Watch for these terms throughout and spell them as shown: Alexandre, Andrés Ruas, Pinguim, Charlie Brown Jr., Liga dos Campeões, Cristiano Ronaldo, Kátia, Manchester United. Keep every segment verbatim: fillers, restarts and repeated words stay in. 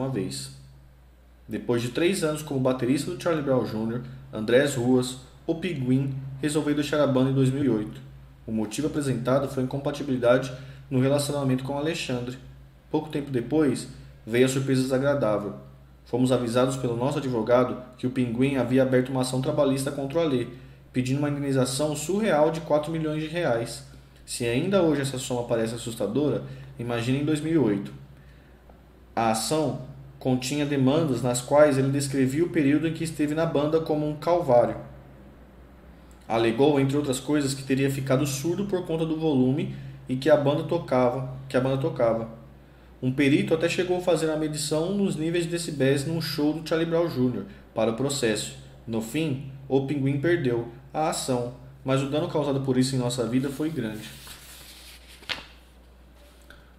uma vez. Depois de três anos como baterista do Charlie Brown Júnior, Andrés Ruas, o Pinguim, resolveu deixar a banda em dois mil e oito. O motivo apresentado foi incompatibilidade no relacionamento com Alexandre. Pouco tempo depois, veio a surpresa desagradável. Fomos avisados pelo nosso advogado que o Pinguim havia aberto uma ação trabalhista contra o Alê, pedindo uma indenização surreal de quatro milhões de reais. Se ainda hoje essa soma parece assustadora, imagine em dois mil e oito. A ação continha demandas nas quais ele descrevia o período em que esteve na banda como um calvário. Alegou, entre outras coisas, que teria ficado surdo por conta do volume e que a banda tocava, que a banda tocava. Um perito até chegou a fazer a medição nos níveis de decibéis num show do Charlie Brown Júnior para o processo. No fim, o Pinguim perdeu a ação, mas o dano causado por isso em nossa vida foi grande.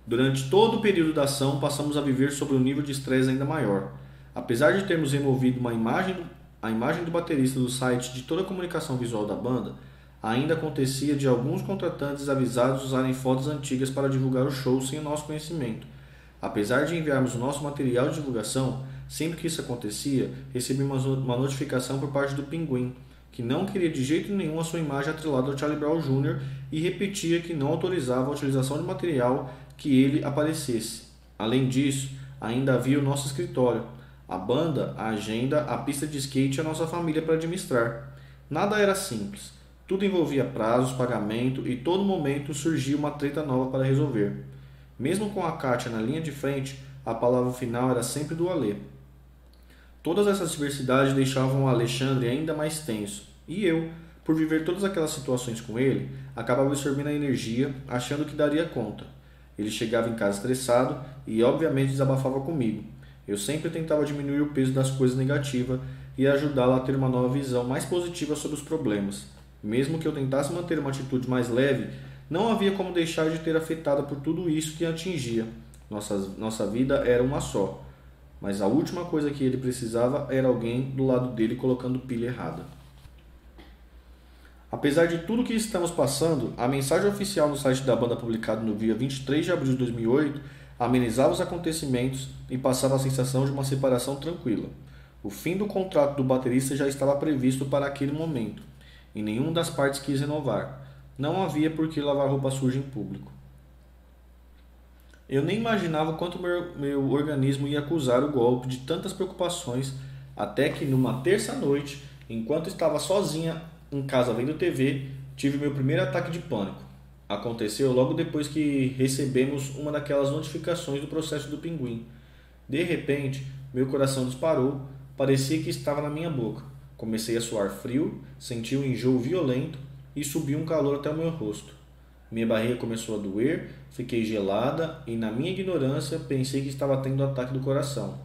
Durante todo o período da ação, passamos a viver sobre um nível de estresse ainda maior. Apesar de termos removido uma imagem do, a imagem do baterista do site de toda a comunicação visual da banda, ainda acontecia de alguns contratantes avisados usarem fotos antigas para divulgar o show sem o nosso conhecimento. Apesar de enviarmos o nosso material de divulgação, sempre que isso acontecia, recebíamos uma notificação por parte do Pinguim, que não queria de jeito nenhum a sua imagem atrelada ao Charlie Brown Júnior e repetia que não autorizava a utilização de material que ele aparecesse. Além disso, ainda havia o nosso escritório, a banda, a agenda, a pista de skate e a nossa família para administrar. Nada era simples. Tudo envolvia prazos, pagamento e todo momento surgia uma treta nova para resolver. Mesmo com a Kátia na linha de frente, a palavra final era sempre do Alê. Todas essas diversidades deixavam o Alexandre ainda mais tenso, e eu, por viver todas aquelas situações com ele, acabava absorvendo a energia, achando que daria conta. Ele chegava em casa estressado e, obviamente, desabafava comigo. Eu sempre tentava diminuir o peso das coisas negativas e ajudá-la a ter uma nova visão mais positiva sobre os problemas. Mesmo que eu tentasse manter uma atitude mais leve, não havia como deixar de ter afetado por tudo isso que atingia. Nossa, nossa vida era uma só, mas a última coisa que ele precisava era alguém do lado dele colocando pilha errada. Apesar de tudo que estamos passando, a mensagem oficial no site da banda publicada no dia vinte e três de abril de dois mil e oito amenizava os acontecimentos e passava a sensação de uma separação tranquila. O fim do contrato do baterista já estava previsto para aquele momento, e nenhuma das partes quis renovar. Não havia por que lavar roupa suja em público. Eu nem imaginava quanto meu, meu organismo ia acusar o golpe de tantas preocupações, até que numa terça-noite, enquanto estava sozinha em casa vendo tê vê, tive meu primeiro ataque de pânico. Aconteceu logo depois que recebemos uma daquelas notificações do processo do Pinguim. De repente, meu coração disparou, parecia que estava na minha boca. Comecei a suar frio, senti um enjoo violento e subiu um calor até o meu rosto. Minha barriga começou a doer, fiquei gelada e, na minha ignorância, pensei que estava tendo ataque do coração.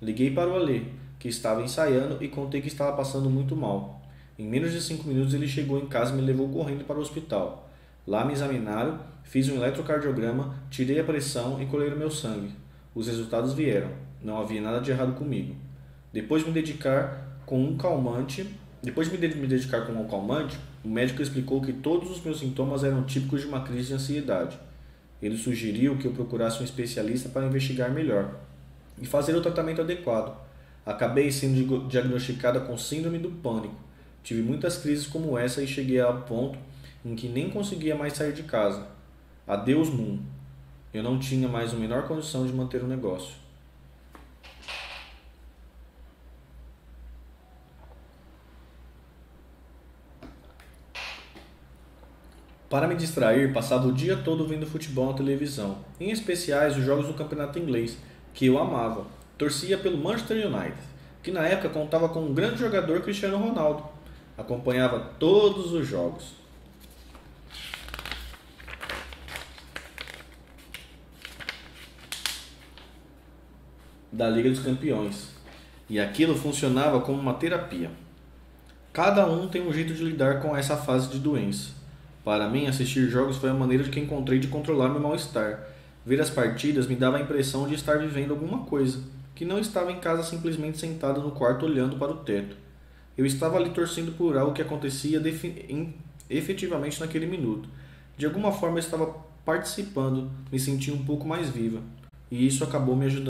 Liguei para o Alê, que estava ensaiando, e contei que estava passando muito mal. Em menos de cinco minutos ele chegou em casa e me levou correndo para o hospital. Lá me examinaram, fiz um eletrocardiograma, tirei a pressão e colhei o meu sangue. Os resultados vieram. Não havia nada de errado comigo. Depois de me dedicar com um calmante, depois de me dedicar com um calmante, o médico explicou que todos os meus sintomas eram típicos de uma crise de ansiedade. Ele sugeriu que eu procurasse um especialista para investigar melhor e fazer o tratamento adequado. Acabei sendo diagnosticada com síndrome do pânico. Tive muitas crises como essa e cheguei ao ponto em que nem conseguia mais sair de casa. Adeus mundo. Eu não tinha mais a menor condição de manter o negócio. Para me distrair, passava o dia todo vendo futebol na televisão, em especiais os jogos do campeonato inglês, que eu amava. Torcia pelo Manchester United, que na época contava com um grande jogador, Cristiano Ronaldo. Acompanhava todos os jogos. Da Liga dos Campeões. E aquilo funcionava como uma terapia. Cada um tem um jeito de lidar com essa fase de doença. Para mim, assistir jogos foi a maneira que encontrei de controlar meu mal-estar. Ver as partidas me dava a impressão de estar vivendo alguma coisa, que não estava em casa simplesmente sentado no quarto olhando para o teto. Eu estava ali torcendo por algo que acontecia efetivamente naquele minuto. De alguma forma eu estava participando, me senti um pouco mais viva, e isso acabou me ajudando.